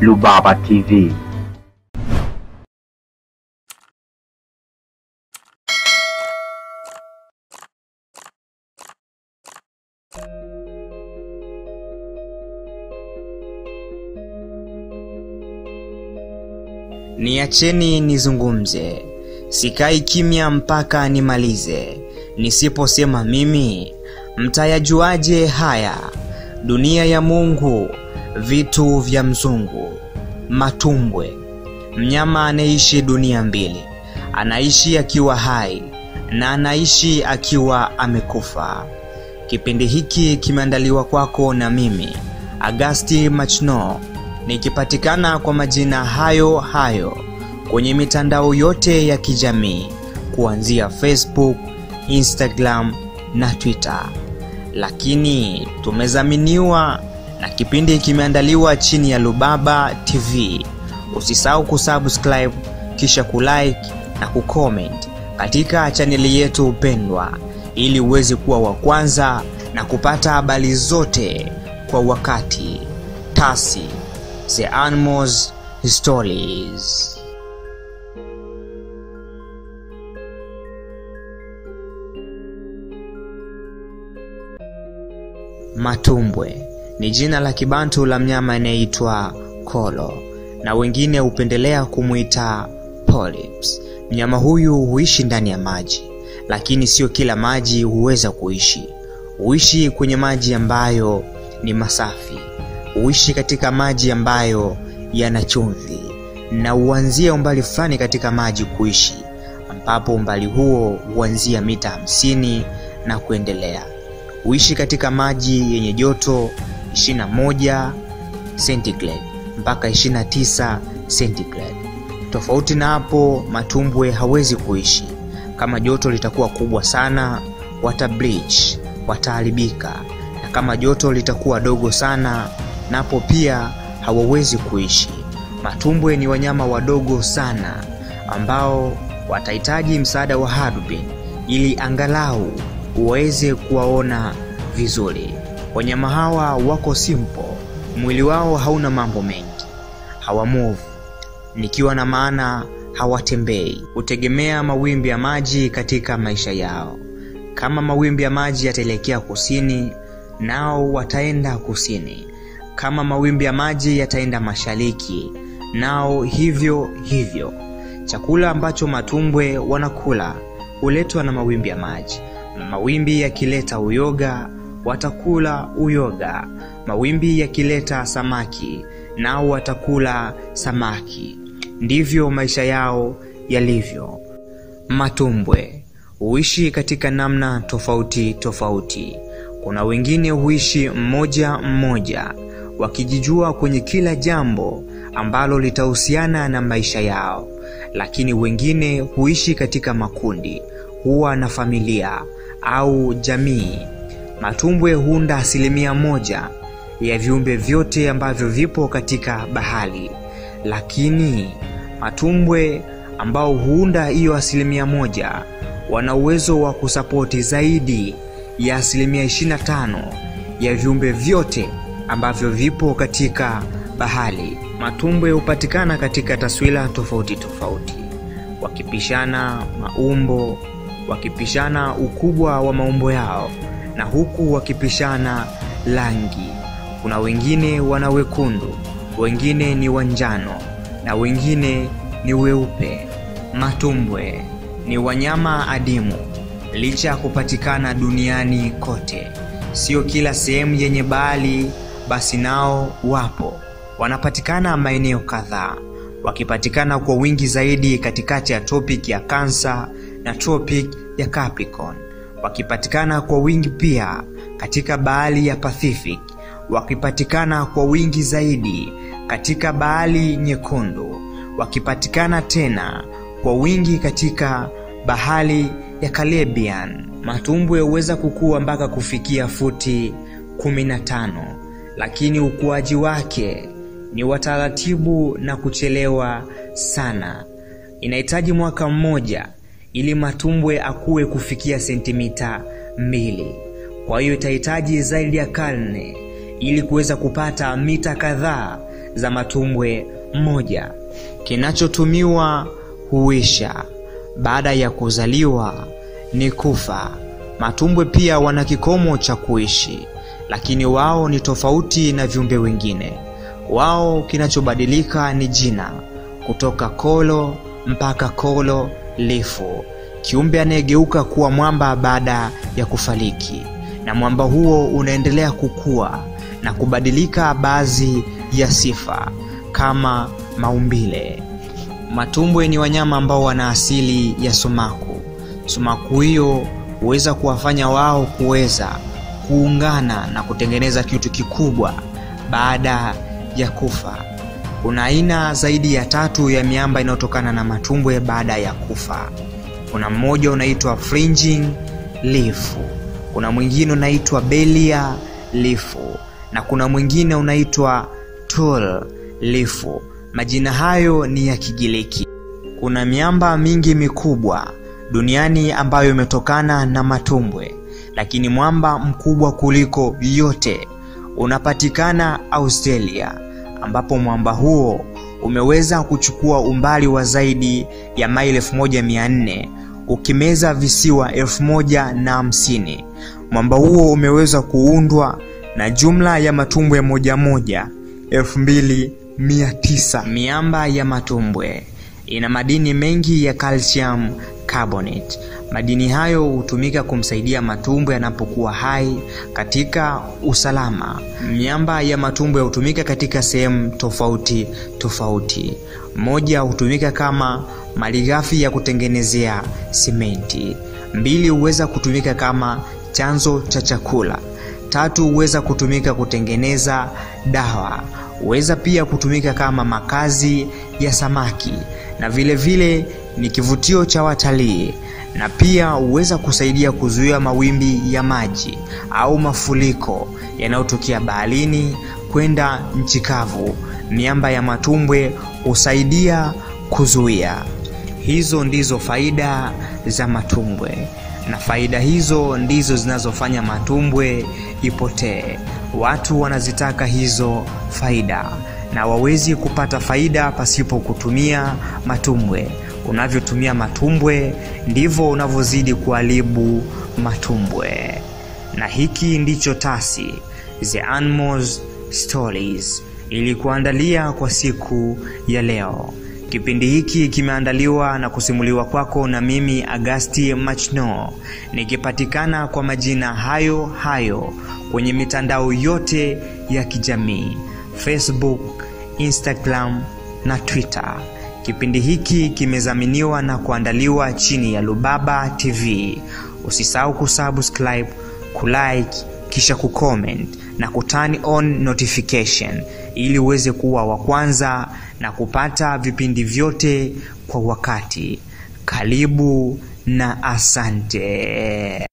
Rubaba TV. Niacheni nizungumze, sikai kimya mpaka nimalize. Nisiposema mimi, mtayajuaje haya? Dunia ya Mungu, vitu vya mzungu. Matumbwe, mnyama anaishi dunia mbili. Anaishi akiwa hai na anaishi akiwa amekufa. Kipindi hiki kimeandaliwa kwako na mimi, Agusti Machno, nikipatikana kwa majina hayo hayo kwenye mitandao yote ya kijamii kuanzia Facebook, Instagram na Twitter. Lakini tumezaminiwa na kipindi kimeandaliwa chini ya Rubaba TV. Usisahau kusubscribe kisha kulike na kucomment katika chaneli yetu upendwa ili uweze kuwa wa kwanza na kupata habari zote kwa wakati. Tasi, The Animals Stories. Matumbwe ni jina la Kibantu la mnyama anaitwa kolo, na wengine hupendelea kumuita polyps. Mnyama huyu huishi ndani ya maji, lakini sio kila maji huweza kuishi. Huishi kwenye maji ambayo ni masafi, huishi katika maji ambayo yana chumvi, na huanzia umbali fulani katika maji kuishi, ambapo umbali huo huanzia mita 50 na kuendelea. Huishi katika maji yenye joto 21 centigrade mpaka 29 centigrade. Tofauti na hapo, matumbwe hawezi kuishi. Kama joto litakuwa kubwa sana, watableach, wataharibika. Na kama joto litakuwa dogo sana, napo pia hawawezi kuishi. Matumbwe ni wanyama wadogo sana ambao watahitaji msaada wa hadubin ili angalau uweze kuwaona vizuri. Wanyama hawa wako simple, mwili wao hauna mambo mengi. Hawa move, nikiwa na maana hawatembei. Hutegemea mawimbi ya maji katika maisha yao. Kama mawimbi ya maji yataelekea kusini, nao wataenda kusini. Kama mawimbi ya maji yataenda mashariki, nao hivyo hivyo. Chakula ambacho matumbwe wanakula huletwa na mawimbi ya maji. Mawimbi yakileta uyoga, watakula uyoga. Mawimbi yakileta samaki, nao watakula samaki. Ndivyo maisha yao yalivyo. Matumbwe huishi katika namna tofauti tofauti. Kuna wengine huishi mmoja mmoja, wakijijua kwenye kila jambo ambalo litahusiana na maisha yao. Lakini wengine huishi katika makundi, huwa na familia au jamii. Matumbwe huunda 1% ya viumbe vyote ambavyo vipo katika bahari. Lakini matumbwe ambao huunda hiyo 1% wana uwezo wa kusapoti zaidi ya 25% ya viumbe vyote ambavyo vipo katika bahari. Matumbwe hupatikana katika taswira tofauti tofauti, wakipishana maumbo, wakipishana ukubwa wa maumbo yao, na huku wakipishana rangi. Kuna wengine wana wekundu, wengine ni wanjano, na wengine ni weupe. Matumbwe ni wanyama adimu. Licha ya kupatikana duniani kote, sio kila sehemu yenye bahari basi nao wapo. Wanapatikana maeneo kadhaa, wakipatikana kwa wingi zaidi katikati ya tropik ya Cancer na tropik ya Capricorn. Wakipatikana kwa wingi pia katika bahari ya Pacific. Wakipatikana kwa wingi zaidi katika bahari nyekundu. Wakipatikana tena kwa wingi katika bahari ya Caribbean. Matumbwe huweza kukua mpaka kufikia futi 15, lakini ukuaji wake ni wataratibu na kuchelewa sana. Inahitaji mwaka mmoja ili matumbwe akue kufikia sentimita 2. Kwa hiyo itahitaji zaidi ya karne ili kuweza kupata mita kadhaa za matumbwe moja. Kinachotumiwa huisha, baada ya kuzaliwa ni kufa. Matumbwe pia wana kikomo cha kuishi, lakini wao ni tofauti na viumbe wengine. Wao kinachobadilika ni jina, kutoka kolo mpaka kolo lifu. Kiumbe anayegeuka kuwa mwamba baada ya kufariki, na mwamba huo unaendelea kukua na kubadilika baadhi ya sifa kama maumbile. Matumbwe ni wanyama ambao wana asili ya sumaku. Sumaku hiyo huweza kuwafanya wao kuweza kuungana na kutengeneza kitu kikubwa baada ya kufa. Kuna aina zaidi ya 3 ya miamba inayotokana na matumbwe baada ya kufa. Kuna mmoja unaitwa fringing leaf, kuna mwingine unaitwa belia leaf, na kuna mwingine unaitwa tall leaf. Majina hayo ni ya Kigiriki. Kuna miamba mingi mikubwa duniani ambayo imetokana na matumbwe, lakini mwamba mkubwa kuliko yote unapatikana Australia, ambapo mwamba huo umeweza kuchukua umbali wa zaidi ya maili 1400 ukimeza visiwa 1050. Mwamba huo umeweza kuundwa na jumla ya matumbwe moja 2900. Miamba ya matumbwe ina madini mengi ya calcium carbonate. Madini hayo hutumika kumsaidia matumbwe yanapokuwa hai katika usalama. Miamba ya matumbwe hutumika katika sehemu tofauti. Moja hutumika kama malighafi ya kutengenezea simenti. 2 huweza kutumika kama chanzo cha chakula. 3 huweza kutumika kutengeneza dawa. Huweza pia kutumika kama makazi ya samaki, na vile vile ni kivutio cha watalii, na pia huweza kusaidia kuzuia mawimbi ya maji au mafuriko yanayotokea baharini kwenda nchi kavu. Miamba ya matumbwe husaidia kuzuia. Hizo ndizo faida za matumbwe, na faida hizo ndizo zinazofanya matumbwe ipotee. Watu wanazitaka hizo faida, na wawezi kupata faida pasipo kutumia matumbwe. Unavyotumia matumbwe ndivyo unavyozidi kuharibu matumbwe. Na hiki ndicho tasi The Animals Stories ilikuandalia kwa siku ya leo. Kipindi hiki kimeandaliwa na kusimuliwa kwako na mimi Agusti Machno, nikipatikana kwa majina hayo hayo kwenye mitandao yote ya kijamii, Facebook, Instagram na Twitter. Kipindi hiki kimezaminiwa na kuandaliwa chini ya Rubaba TV. Usisahau kusubscribe, kulike, kisha kucomment na kuturn on notification ili uweze kuwa wa kwanza na kupata vipindi vyote kwa wakati. Karibu na asante.